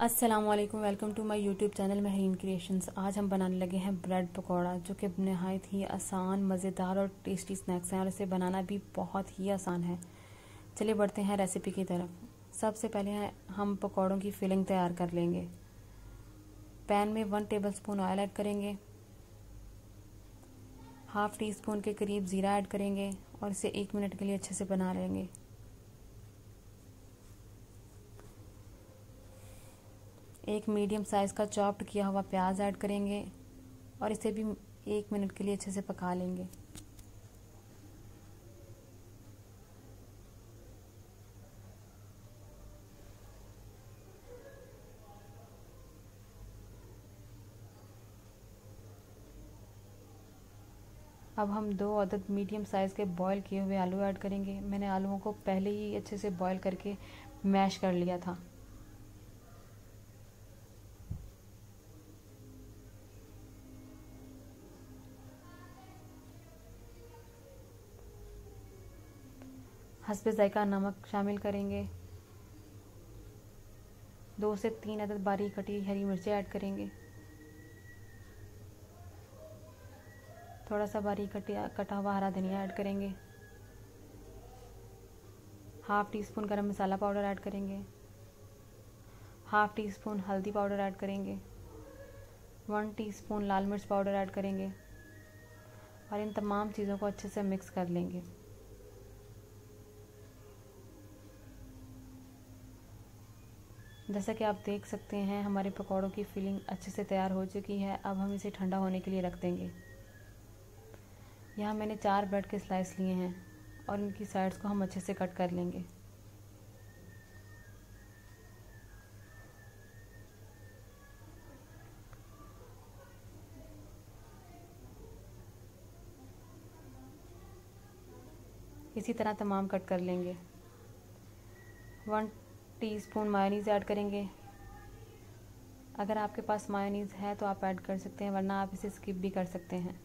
अस्सलामुअलैकुम, welcome to my YouTube channel Mahreen creations. आज हम बनाने लगे हैं ब्रेड पकौड़ा, जो कि नहायत ही आसान, मज़ेदार और टेस्टी स्नैक्स हैं और इसे बनाना भी बहुत ही आसान है। चलिए बढ़ते हैं रेसिपी की तरफ। सबसे पहले हम पकौड़ों की फिलिंग तैयार कर लेंगे। पैन में 1 टेबल स्पून ऑयल ऐड करेंगे, हाफ़ टी स्पून के करीब ज़ीरा ऐड करेंगे और इसे 1 मिनट के लिए अच्छे से बना लेंगे। एक मीडियम साइज़ का चॉप्ड किया हुआ प्याज ऐड करेंगे और इसे भी 1 मिनट के लिए अच्छे से पका लेंगे। अब हम 2 अदद मीडियम साइज़ के बॉईल किए हुए आलू ऐड करेंगे। मैंने आलूओं को पहले ही अच्छे से बॉईल करके मैश कर लिया था। हस्बे ज़ायका नमक शामिल करेंगे। 2 से 3 अदद बारीक कटी हरी मिर्चें ऐड करेंगे। थोड़ा सा बारीक कटा हुआ हरा धनिया ऐड करेंगे। हाफ़ टी स्पून गर्म मसाला पाउडर ऐड करेंगे। हाफ़ टी स्पून हल्दी पाउडर ऐड करेंगे। 1 टीस्पून लाल मिर्च पाउडर ऐड करेंगे और इन तमाम चीज़ों को अच्छे से मिक्स कर लेंगे। जैसा कि आप देख सकते हैं, हमारे पकौड़ों की फिलिंग अच्छे से तैयार हो चुकी है। अब हम इसे ठंडा होने के लिए रख देंगे। यहाँ मैंने 4 ब्रेड के स्लाइस लिए हैं और इनकी साइड्स को हम अच्छे से कट कर लेंगे। इसी तरह तमाम कट कर लेंगे। 1 टीस्पून मायोनीज़ ऐड करेंगे। अगर आपके पास मायोनीज़ है तो आप ऐड कर सकते हैं, वरना आप इसे स्किप भी कर सकते हैं।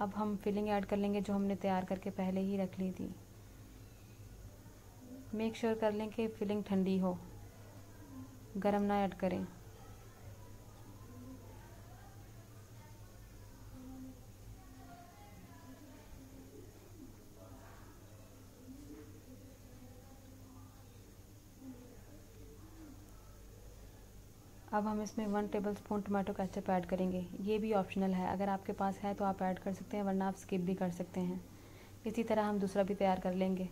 अब हम फिलिंग ऐड कर लेंगे जो हमने तैयार करके पहले ही रख ली थी। मेक श्योर कर लें कि फिलिंग ठंडी हो, गर्म ना ऐड करें। अब हम इसमें 1 tablespoon tomato ketchup add करेंगे। ये भी ऑप्शनल है, अगर आपके पास है तो आप ऐड कर सकते हैं, वरना आप स्किप भी कर सकते हैं। इसी तरह हम दूसरा भी तैयार कर लेंगे।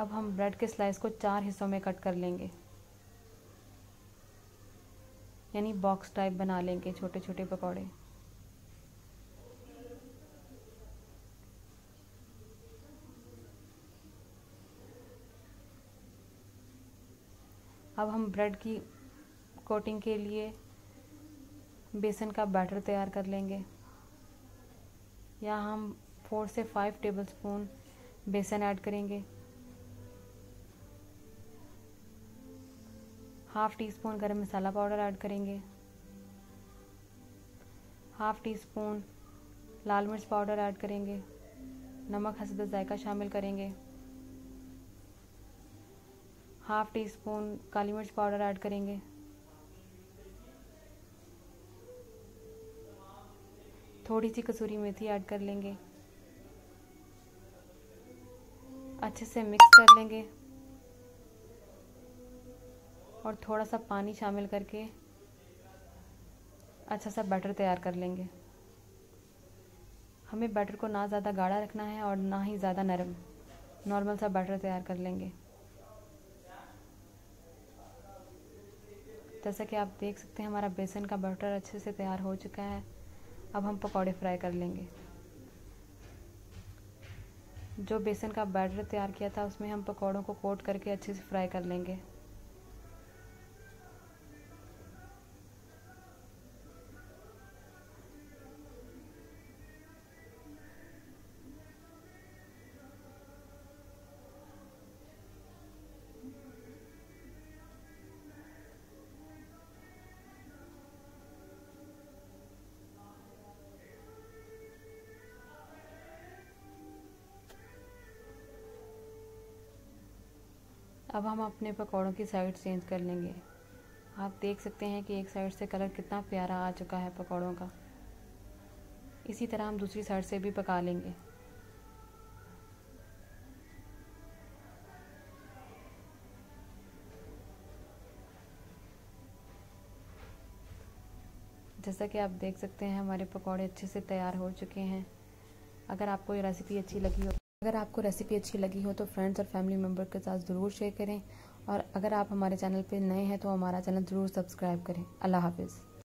अब हम ब्रेड के स्लाइस को 4 हिस्सों में कट कर लेंगे, यानी बॉक्स टाइप बना लेंगे छोटे छोटे पकौड़े। अब हम ब्रेड की कोटिंग के लिए बेसन का बैटर तैयार कर लेंगे। यहाँ हम 4 से 5 टेबल स्पून बेसन ऐड करेंगे। हाफ़ टी स्पून गर्म मसाला पाउडर ऐड करेंगे। हाफ़ टी स्पून लाल मिर्च पाउडर ऐड करेंगे। नमक हस्ब जायका शामिल करेंगे। हाफ़ टी स्पून काली मिर्च पाउडर ऐड करेंगे। थोड़ी सी कसूरी मेथी ऐड कर लेंगे। अच्छे से मिक्स कर लेंगे और थोड़ा सा पानी शामिल करके अच्छा सा बैटर तैयार कर लेंगे। हमें बैटर को ना ज़्यादा गाढ़ा रखना है और ना ही ज़्यादा नरम, नॉर्मल सा बैटर तैयार कर लेंगे। जैसा कि आप देख सकते हैं, हमारा बेसन का बैटर अच्छे से तैयार हो चुका है। अब हम पकौड़े फ्राई कर लेंगे। जो बेसन का बैटर तैयार किया था उसमें हम पकौड़ों को कोट करके अच्छे से फ्राई कर लेंगे। अब हम अपने पकौड़ों की साइड चेंज कर लेंगे। आप देख सकते हैं कि एक साइड से कलर कितना प्यारा आ चुका है पकौड़ों का। इसी तरह हम दूसरी साइड से भी पका लेंगे। जैसा कि आप देख सकते हैं हमारे पकौड़े अच्छे से तैयार हो चुके हैं। अगर आपको रेसिपी अच्छी लगी हो तो फ्रेंड्स और फैमिली मेम्बर के साथ ज़रूर शेयर करें। और अगर आप हमारे चैनल पर नए हैं तो हमारा चैनल ज़रूर सब्सक्राइब करें। अल्लाह हाफिज़।